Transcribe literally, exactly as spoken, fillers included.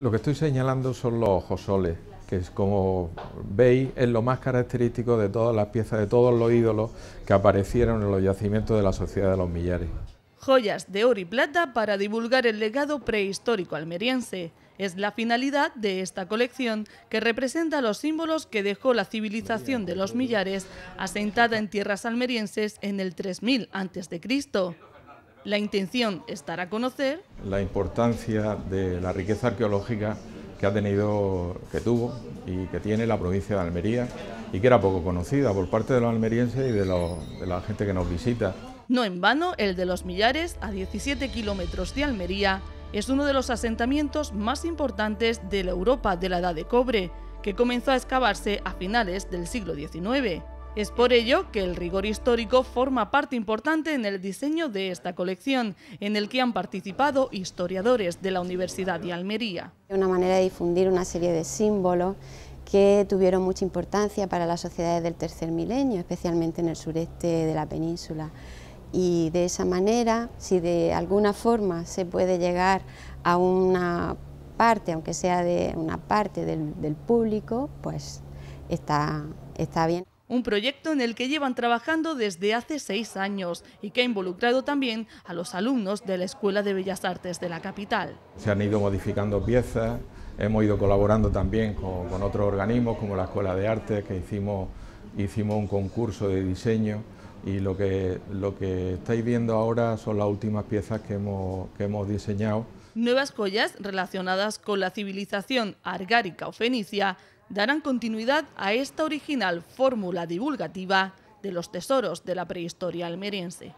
Lo que estoy señalando son los josoles, que como veis es lo más característico de todas las piezas, de todos los ídolos que aparecieron en los yacimientos de la Sociedad de los Millares. Joyas de oro y plata para divulgar el legado prehistórico almeriense. Es la finalidad de esta colección, que representa los símbolos que dejó la civilización de los Millares, asentada en tierras almerienses en el tres mil antes de Cristo. La intención es dar a conocer la importancia de la riqueza arqueológica que ha tenido, que tuvo y que tiene la provincia de Almería, y que era poco conocida por parte de los almerienses y de, los, de la gente que nos visita. No en vano, el de los Millares, a diecisiete kilómetros de Almería, es uno de los asentamientos más importantes de la Europa de la Edad de Cobre, que comenzó a excavarse a finales del siglo diecinueve. Es por ello que el rigor histórico forma parte importante en el diseño de esta colección, en el que han participado historiadores de la Universidad de Almería. Una manera de difundir una serie de símbolos que tuvieron mucha importancia para las sociedades del tercer milenio, especialmente en el sureste de la península. Y de esa manera, si de alguna forma se puede llegar a una parte, aunque sea de una parte del, del público, pues está, está bien. Un proyecto en el que llevan trabajando desde hace seis años y que ha involucrado también a los alumnos de la Escuela de Bellas Artes de la capital. Se han ido modificando piezas, hemos ido colaborando también con, con otros organismos como la Escuela de Arte, que hicimos, hicimos un concurso de diseño. Y lo que, lo que estáis viendo ahora son las últimas piezas que hemos, que hemos diseñado. Nuevas joyas relacionadas con la civilización argárica o fenicia darán continuidad a esta original fórmula divulgativa de los tesoros de la prehistoria almeriense.